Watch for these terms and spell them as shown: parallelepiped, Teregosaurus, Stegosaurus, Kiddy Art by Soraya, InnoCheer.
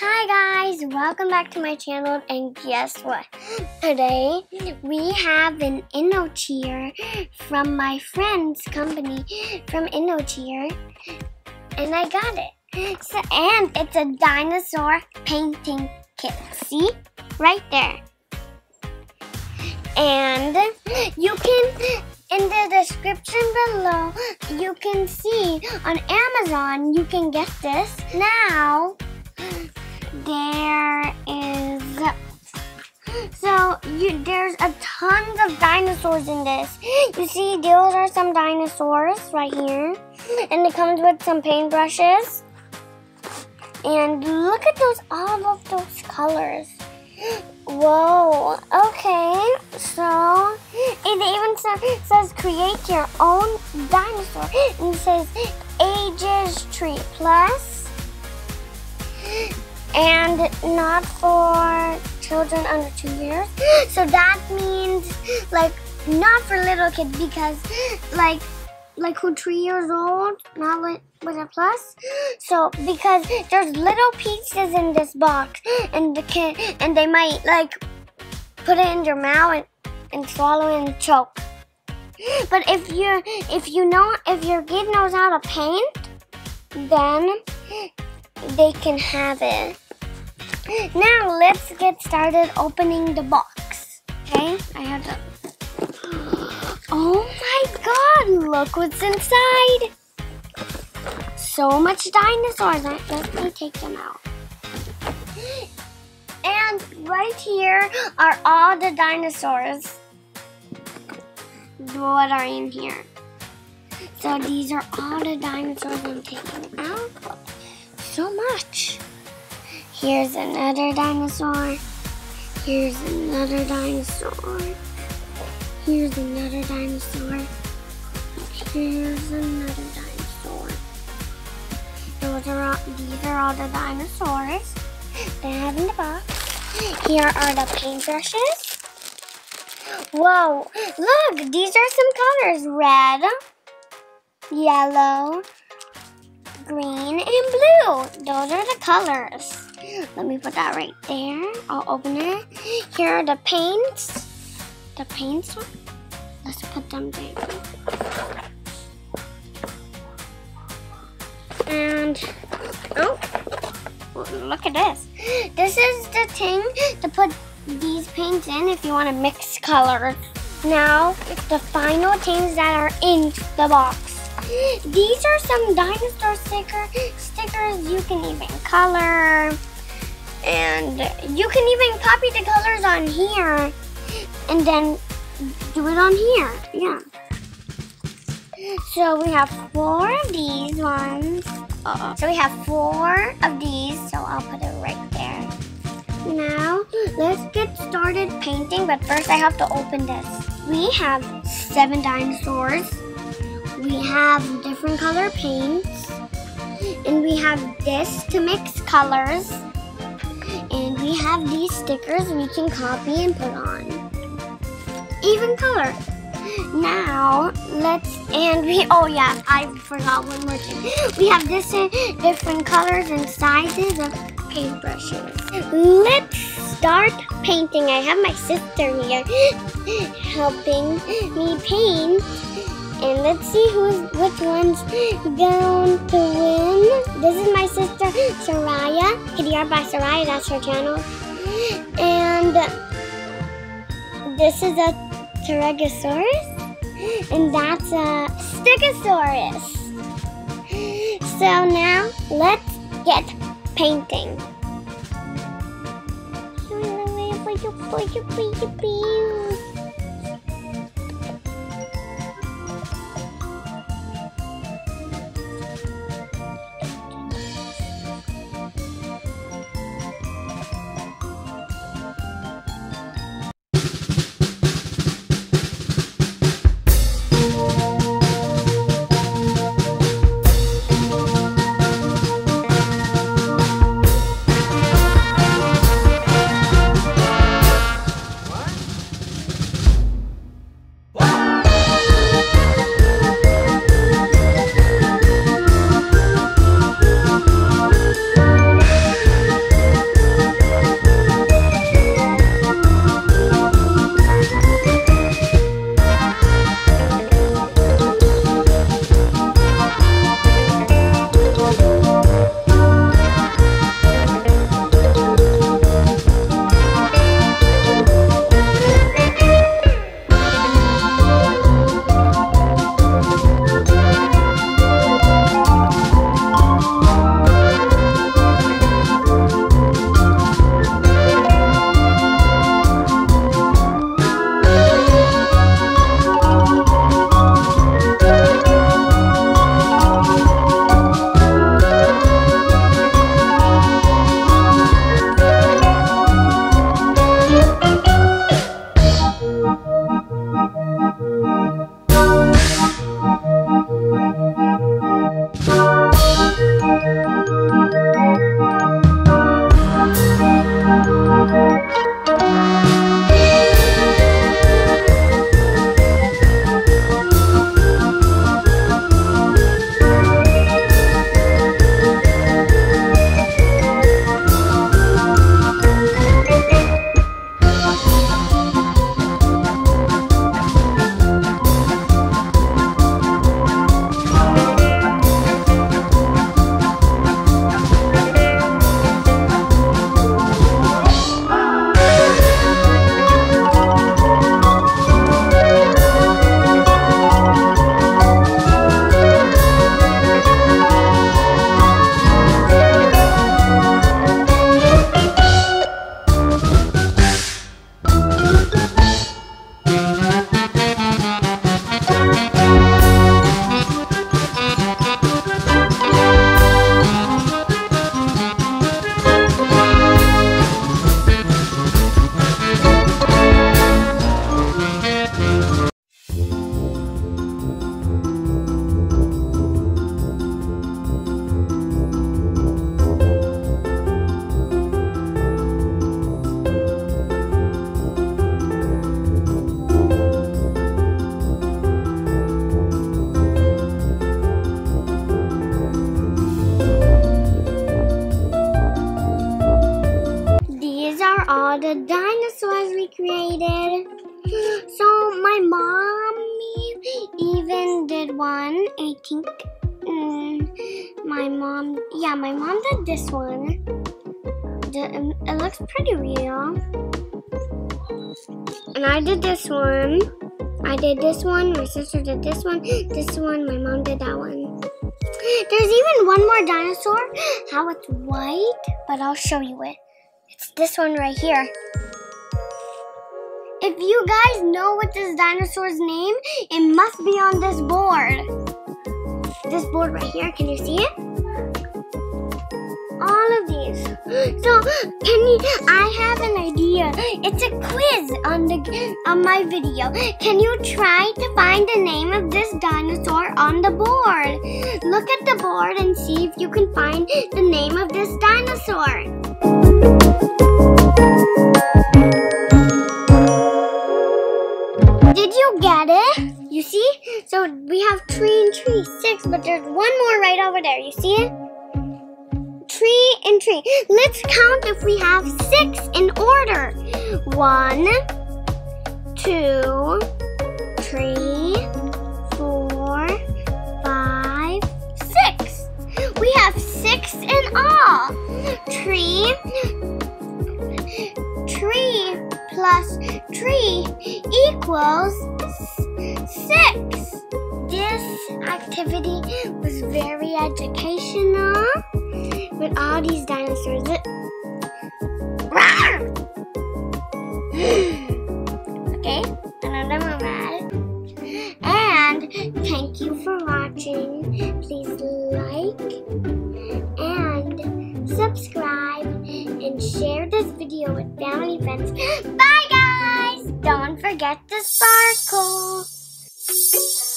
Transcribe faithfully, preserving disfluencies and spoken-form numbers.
Hi guys, welcome back to my channel, and guess what? Today we have an InnoCheer from my friend's company from InnoCheer, and I got it. So, and it's a dinosaur painting kit. See? Right there. And you can, in the description below, you can see on Amazon you can get this. Now, there is, so you, there's a tons of dinosaurs in this. You see, those are some dinosaurs right here. And it comes with some paintbrushes. And look at those, all of those colors. Whoa, okay, so it even says create your own dinosaur. And it says ages tree plus, and not for children under two years. So that means like not for little kids, because like like who three years old, not like with a plus. So because there's little pieces in this box, and the kid and they might like put it in their mouth and, and swallow it and choke. But if you if you know if your kid knows how to paint, then they can have it. Now let's get started opening the box. Okay, I have to. Oh my God! Look what's inside. So much dinosaurs. Let me take them out. And right here are all the dinosaurs. What are in here? So these are all the dinosaurs. I'm taking out. So much. Here's another dinosaur. Here's another dinosaur. Here's another dinosaur. Here's another dinosaur. Those are all, these are all the dinosaurs they have in the box. Here are the paintbrushes. Whoa, look, these are some colors. Red, yellow, green, and blue. Those are the colors. Let me put that right there. I'll open it. Here are the paints. The paints. Let's put them there. And, oh, look at this. This is the thing to put these paints in if you want to mix colors. Now, the final things that are in the box. These are some dinosaur sticker, stickers you can even color. And you can even copy the colors on here and then do it on here, yeah. So we have four of these ones. Uh-oh. So we have four of these, so I'll put it right there. Now, let's get started painting, but first I have to open this. We have seven dinosaurs. We have different color paints, and we have this to mix colors, and we have these stickers we can copy and put on. Even color. Now, let's, and we, oh yeah, I forgot one more thing. We have this different colors and sizes of paintbrushes. Let's start painting. I have my sister here helping me paint. And let's see who's, which one's going to win. This is my sister, Soraya. Kiddy Art by Soraya, that's her channel. And this is a Teregosaurus. And that's a Stegosaurus. So now, let's get painting. did one, I think. Mm, my mom, yeah, my mom did this one. The, it looks pretty real. And I did this one. I did this one, my sister did this one, this one, my mom did that one. There's even one more dinosaur, how it's white, but I'll show you it. It's this one right here. If you guys know what this dinosaur's name, it must be on this board. This board right here, can you see it? All of these. So, Penny, I have an idea. It's a quiz on the on my video. Can you try to find the name of this dinosaur on the board? Look at the board and see if you can find the name of this dinosaur. Did you get it? You see? So we have tree and tree, six, but there's one more right over there. You see it? Tree and tree. Let's count if we have six in order. One, two, three, four, five, six. We have six in all. Tree, tree plus tree equals six. This activity was very educational. With all these dinosaurs. Okay, another one mad. And thank you for watching. Please like and subscribe and share this video with family friends. Bye guys! Don't forget the sparkle.